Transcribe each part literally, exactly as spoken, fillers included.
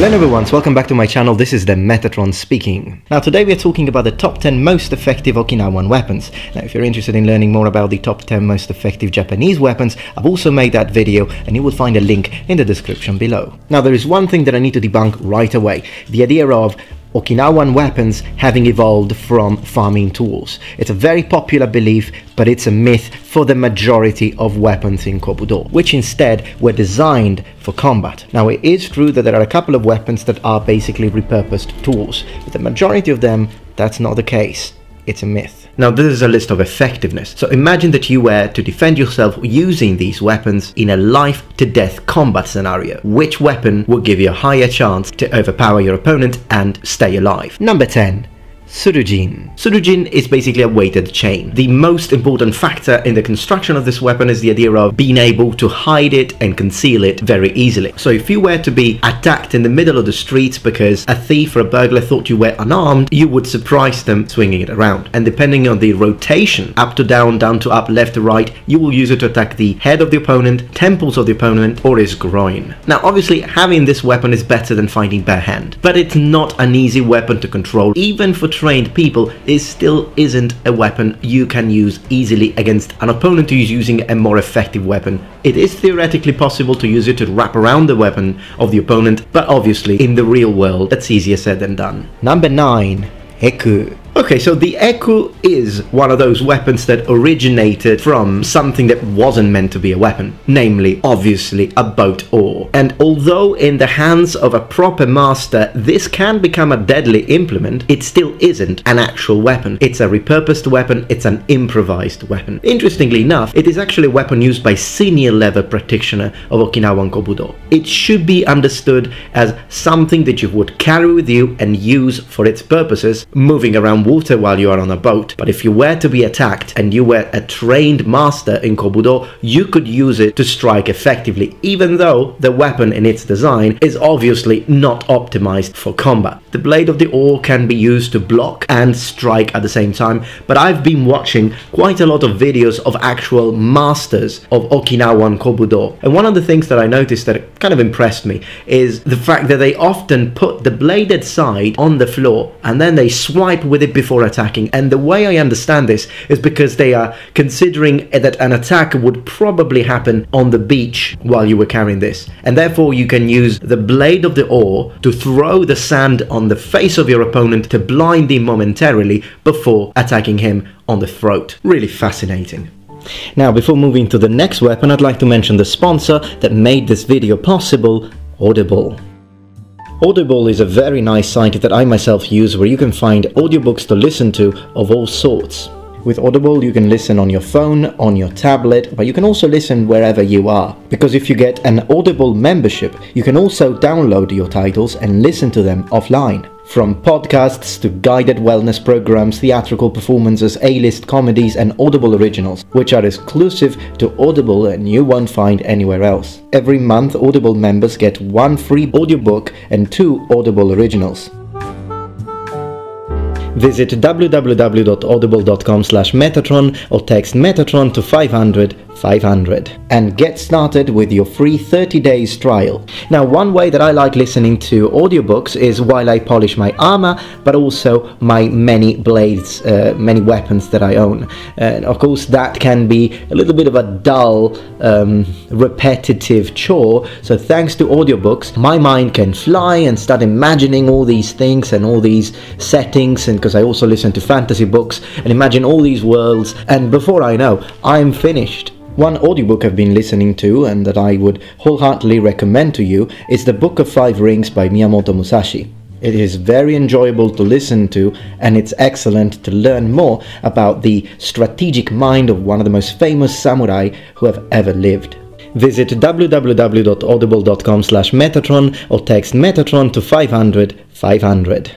Hello everyone, welcome back to my channel. This is the Metatron speaking. Now today we are talking about the top ten most effective Okinawan weapons. Now if you're interested in learning more about the top ten most effective Japanese weapons, I've also made that video and you will find a link in the description below. Now there is one thing that I need to debunk right away, the idea of Okinawan weapons having evolved from farming tools. It's a very popular belief, but it's a myth for the majority of weapons in Kobudo, which instead were designed for combat. Now it is true that there are a couple of weapons that are basically repurposed tools, but the majority of them, that's not the case. It's a myth. Now this is a list of effectiveness, so imagine that you were to defend yourself using these weapons in a life to death combat scenario. Which weapon would give you a higher chance to overpower your opponent and stay alive? Number ten. Surujin. Surujin is basically a weighted chain. The most important factor in the construction of this weapon is the idea of being able to hide it and conceal it very easily. So if you were to be attacked in the middle of the streets because a thief or a burglar thought you were unarmed, you would surprise them swinging it around. And depending on the rotation, up to down, down to up, left to right, you will use it to attack the head of the opponent, temples of the opponent, or his groin. Now obviously having this weapon is better than fighting bare hand, but it's not an easy weapon to control. Even for trained people, it still isn't a weapon you can use easily against an opponent who is using a more effective weapon. It is theoretically possible to use it to wrap around the weapon of the opponent, but obviously in the real world that's easier said than done. Number nine. Eku. Okay, so the Eku is one of those weapons that originated from something that wasn't meant to be a weapon, namely, obviously, a boat oar. And although in the hands of a proper master, this can become a deadly implement, it still isn't an actual weapon. It's a repurposed weapon, it's an improvised weapon. Interestingly enough, it is actually a weapon used by senior level practitioner of Okinawan Kobudo. It should be understood as something that you would carry with you and use for its purposes, moving around water while you are on a boat. But if you were to be attacked and you were a trained master in Kobudo, you could use it to strike effectively, even though the weapon in its design is obviously not optimized for combat. The blade of the oar can be used to block and strike at the same time, but I've been watching quite a lot of videos of actual masters of Okinawan Kobudo, and one of the things that I noticed that kind of impressed me is the fact that they often put the bladed side on the floor and then they swipe with it before attacking. And the way I understand this is because they are considering that an attack would probably happen on the beach while you were carrying this, and therefore you can use the blade of the oar to throw the sand on the face of your opponent to blind him momentarily before attacking him on the throat. Really fascinating. Now before moving to the next weapon, I'd like to mention the sponsor that made this video possible, Audible. Audible is a very nice site that I myself use where you can find audiobooks to listen to of all sorts. With Audible you can listen on your phone, on your tablet, but you can also listen wherever you are. Because if you get an Audible membership, you can also download your titles and listen to them offline. From podcasts to guided wellness programs, theatrical performances, A-list comedies and Audible originals, which are exclusive to Audible and you won't find anywhere else. Every month Audible members get one free audiobook and two Audible originals. Visit w w w dot audible dot com slash Metatron or text Metatron to five hundred five hundred and get started with your free thirty days trial. Now one way that I like listening to audiobooks is while I polish my armor, but also my many blades, uh, many weapons that I own. And of course that can be a little bit of a dull, um, repetitive chore, so thanks to audiobooks my mind can fly and start imagining all these things and all these settings, and I also listen to fantasy books and imagine all these worlds, and before I know, I'm finished. One audiobook I've been listening to and that I would wholeheartedly recommend to you is The Book of Five Rings by Miyamoto Musashi. It is very enjoyable to listen to and it's excellent to learn more about the strategic mind of one of the most famous samurai who have ever lived. Visit w w w dot audible dot com slash Metatron or text Metatron to five hundred five hundred.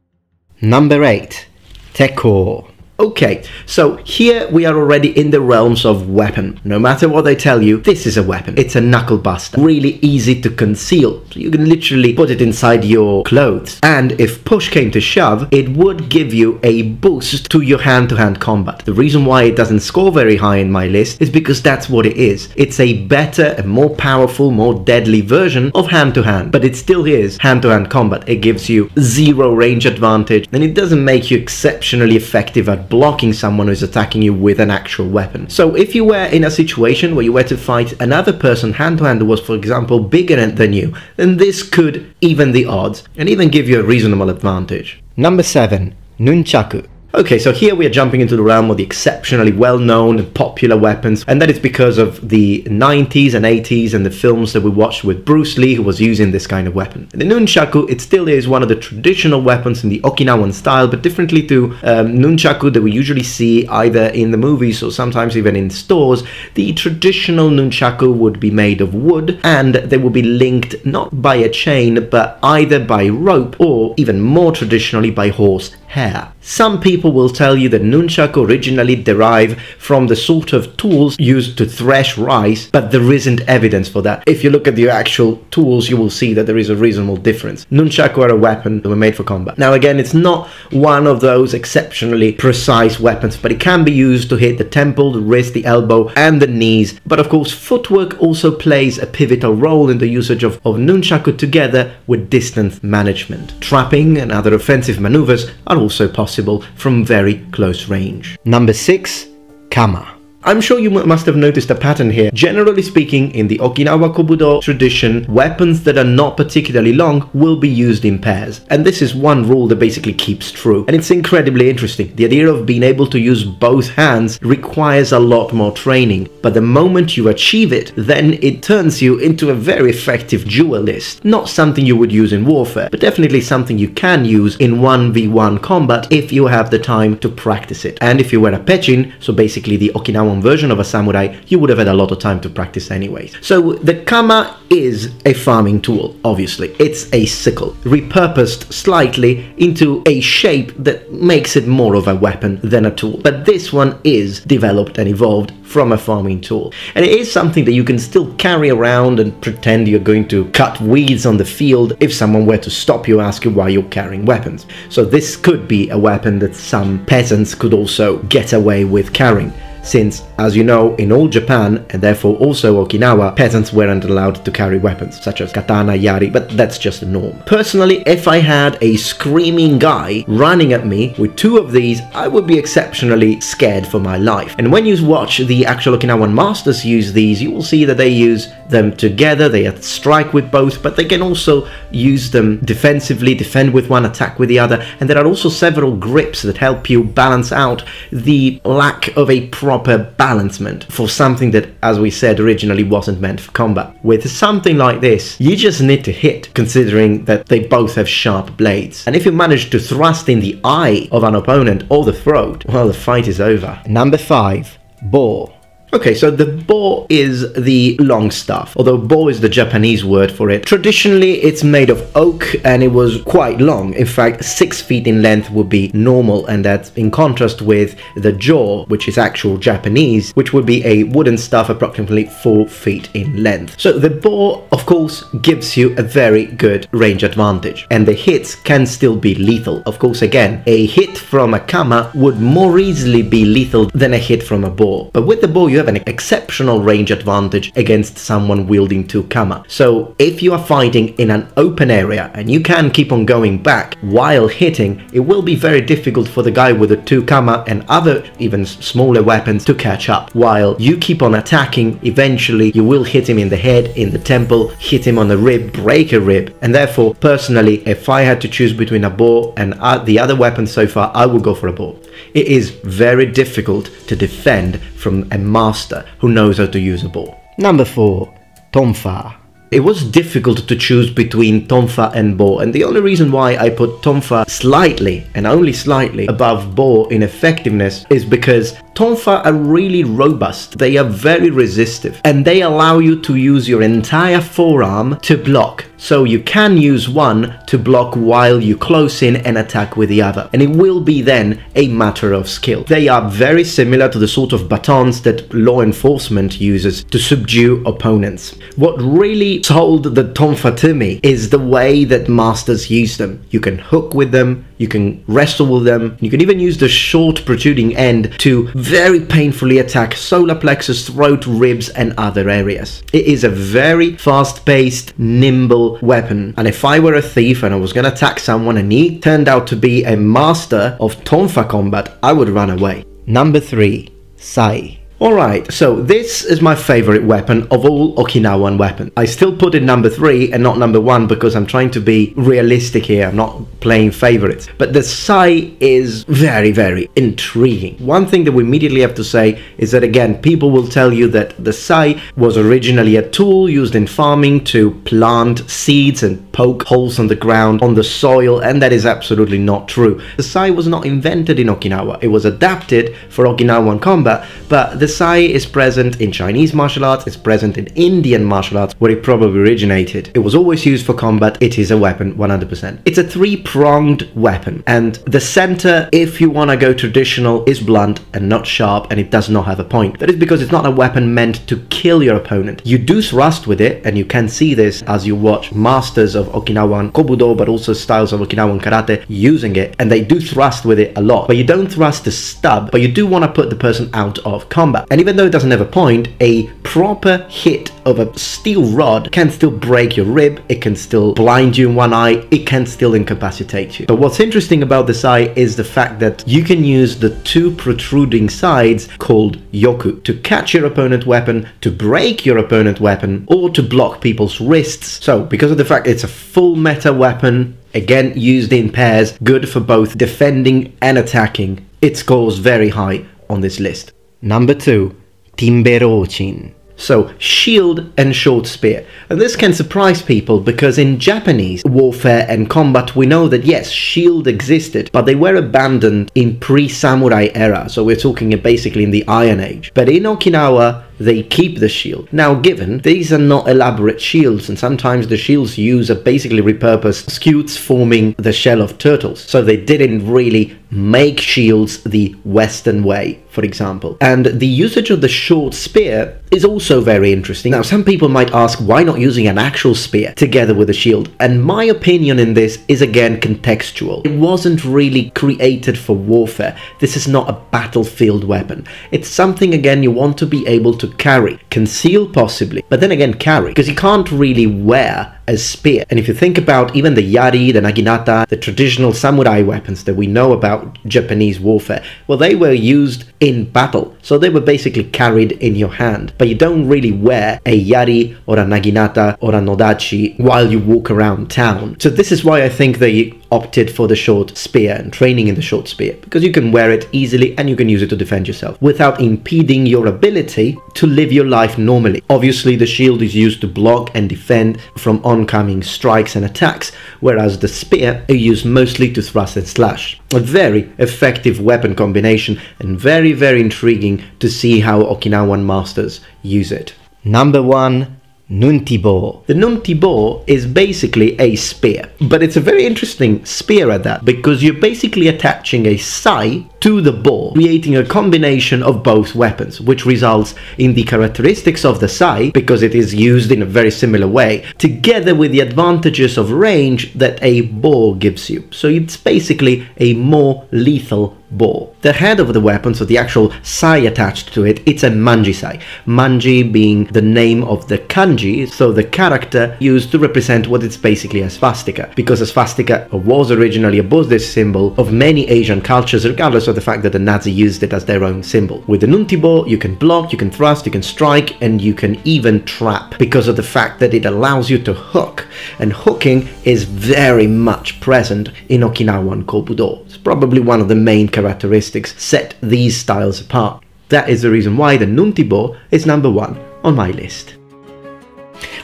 Number eight. Tekko. Okay, so here we are already in the realms of weapon. No matter what they tell you, this is a weapon. It's a knuckle buster. Really easy to conceal. So you can literally put it inside your clothes. And if push came to shove, it would give you a boost to your hand-to-hand combat. The reason why it doesn't score very high in my list is because that's what it is. It's a better, a more powerful, more deadly version of hand-to-hand. But it still is hand-to-hand combat. It gives you zero range advantage, and it doesn't make you exceptionally effective at blocking someone who's attacking you with an actual weapon. So if you were in a situation where you were to fight another person hand-to-hand who was, for example, bigger than you, then this could even the odds and even give you a reasonable advantage. Number seven, nunchaku. Okay, so here we are jumping into the realm of the exceptionally well-known and popular weapons, and that is because of the nineties and eighties and the films that we watched with Bruce Lee, who was using this kind of weapon. The nunchaku, it still is one of the traditional weapons in the Okinawan style, but differently to um, nunchaku that we usually see either in the movies or sometimes even in stores. The traditional nunchaku would be made of wood, and they would be linked not by a chain, but either by rope or, even more traditionally, by horse hair. Some people will tell you that nunchaku originally derive from the sort of tools used to thresh rice, but there isn't evidence for that. If you look at the actual tools, you will see that there is a reasonable difference. Nunchaku are a weapon that were made for combat. Now again, it's not one of those exceptionally precise weapons, but it can be used to hit the temple, the wrist, the elbow, and the knees. But of course, footwork also plays a pivotal role in the usage of, of nunchaku together with distance management. Trapping and other offensive maneuvers are also possible from very close range. Number six, Kama. I'm sure you must have noticed a pattern here. Generally speaking, in the Okinawa Kobudo tradition, weapons that are not particularly long will be used in pairs. And this is one rule that basically keeps true. And it's incredibly interesting. The idea of being able to use both hands requires a lot more training. But the moment you achieve it, then it turns you into a very effective duelist. Not something you would use in warfare, but definitely something you can use in one v one combat if you have the time to practice it. And if you were a pechin, so basically the Okinawan version of a samurai, you would have had a lot of time to practice anyway. So the kama is a farming tool, obviously. It's a sickle, repurposed slightly into a shape that makes it more of a weapon than a tool. But this one is developed and evolved from a farming tool. And it is something that you can still carry around and pretend you're going to cut weeds on the field if someone were to stop you, ask you why you're carrying weapons. So this could be a weapon that some peasants could also get away with carrying. Since, as you know, in all Japan, and therefore also Okinawa, peasants weren't allowed to carry weapons, such as katana, yari, but that's just the norm. Personally, if I had a screaming guy running at me with two of these, I would be exceptionally scared for my life. And when you watch the actual Okinawan masters use these, you will see that they use them together, they strike with both, but they can also use them defensively, defend with one, attack with the other, and there are also several grips that help you balance out the lack of a proper proper balancement for something that, as we said, originally wasn't meant for combat. With something like this, you just need to hit, considering that they both have sharp blades. And if you manage to thrust in the eye of an opponent or the throat, well, the fight is over. Number five, Bo. Okay, so the bo is the long staff, although bo is the Japanese word for it. Traditionally, it's made of oak and it was quite long. In fact, six feet in length would be normal, and that's in contrast with the jaw, which is actual Japanese, which would be a wooden staff approximately four feet in length. So the bo, of course, gives you a very good range advantage, and the hits can still be lethal. Of course, again, a hit from a kama would more easily be lethal than a hit from a bo. But with the bo, you have an exceptional range advantage against someone wielding two kama. So if you are fighting in an open area and you can keep on going back while hitting, it will be very difficult for the guy with the two kama and other even smaller weapons to catch up. While you keep on attacking, eventually you will hit him in the head, in the temple, hit him on the rib, break a rib. And therefore, personally, if I had to choose between a bow and the other weapon so far, I would go for a bow. It is very difficult to defend from a master who knows how to use a bow. Number four, Tonfa. It was difficult to choose between Tonfa and Bo, and the only reason why I put Tonfa slightly, and only slightly, above Bo in effectiveness is because Tonfa are really robust, they are very resistive, and they allow you to use your entire forearm to block. so you can use one to block while you close in and attack with the other, and it will be then a matter of skill. They are very similar to the sort of batons that law enforcement uses to subdue opponents. What really sold the Tonfa to me is the way that masters use them. You can hook with them, you can wrestle with them, you can even use the short protruding end to very painfully attack solar plexus, throat, ribs and other areas. It is a very fast-paced, nimble weapon, and if I were a thief and I was going to attack someone and he turned out to be a master of Tonfa combat, I would run away. Number three, Sai. Alright, so this is my favourite weapon of all Okinawan weapons. I still put it number three and not number one because I'm trying to be realistic here, I'm not playing favourites. But the Sai is very, very intriguing. One thing that we immediately have to say is that, again, people will tell you that the Sai was originally a tool used in farming to plant seeds and poke holes on the ground, on the soil, and that is absolutely not true. The Sai was not invented in Okinawa, it was adapted for Okinawan combat, but the The Sai is present in Chinese martial arts, it's present in Indian martial arts, where it probably originated. It was always used for combat, it is a weapon, one hundred percent. It's a three-pronged weapon, and the center, if you want to go traditional, is blunt and not sharp, and it does not have a point. That is because it's not a weapon meant to kill your opponent. You do thrust with it, and you can see this as you watch masters of Okinawan Kobudo, but also styles of Okinawan Karate, using it, and they do thrust with it a lot. But you don't thrust to stab, but you do want to put the person out of combat. And even though it doesn't have a point, a proper hit of a steel rod can still break your rib, it can still blind you in one eye, it can still incapacitate you. But what's interesting about the Sai is the fact that you can use the two protruding sides called yoku to catch your opponent's weapon, to break your opponent's weapon, or to block people's wrists. So because of the fact it's a full meta weapon, again used in pairs, good for both defending and attacking, it scores very high on this list. Number two, Tinbe-rochin. So, shield and short spear. And this can surprise people because in Japanese warfare and combat we know that yes, shield existed, but they were abandoned in pre-samurai era, so we're talking basically in the Iron Age. But in Okinawa, they keep the shield. Now given, these are not elaborate shields, and sometimes the shields used are basically repurposed scutes forming the shell of turtles. So they didn't really make shields the Western way, for example. And the usage of the short spear is also very interesting. Now some people might ask, why not using an actual spear together with a shield? And my opinion in this is again contextual. It wasn't really created for warfare. This is not a battlefield weapon. It's something, again, you want to be able to carry, conceal possibly, but then again carry, because you can't really wear a spear. And if you think about even the yari, the naginata, the traditional samurai weapons that we know about Japanese warfare, well, they were used in battle, so they were basically carried in your hand, but you don't really wear a yari or a naginata or a nodachi while you walk around town. So this is why I think they opted for the short spear and training in the short spear, because you can wear it easily and you can use it to defend yourself without impeding your ability to live your life normally. Obviously the shield is used to block and defend from oncoming strikes and attacks, whereas the spear is used mostly to thrust and slash. A very effective weapon combination, and very very intriguing to see how Okinawan masters use it. Number one, Nunti Bo. The Nunti Bo is basically a spear, but it's a very interesting spear at that, because you're basically attaching a sai to the bow, creating a combination of both weapons, which results in the characteristics of the sai, because it is used in a very similar way, together with the advantages of range that a bow gives you. So it's basically a more lethal bow. The head of the weapon, so the actual sai attached to it, it's a manji sai. Manji being the name of the kanji, so the character used to represent what it's basically a swastika, because a swastika was originally a Buddhist symbol of many Asian cultures, regardless of the fact that the Nazi used it as their own symbol. With the Nunti Bo, you can block, you can thrust, you can strike, and you can even trap, because of the fact that it allows you to hook, and hooking is very much present in Okinawan Kobudo. It's probably one of the main characteristics set these styles apart. That is the reason why the Nunti Bo is number one on my list.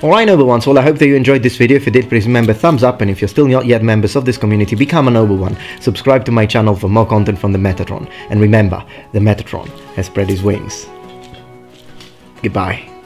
Alright, Noble Ones, well, I hope that you enjoyed this video. If you did, please remember thumbs up, and if you're still not yet members of this community, become a Noble One. Subscribe to my channel for more content from the Metatron. And remember, the Metatron has spread his wings. Goodbye.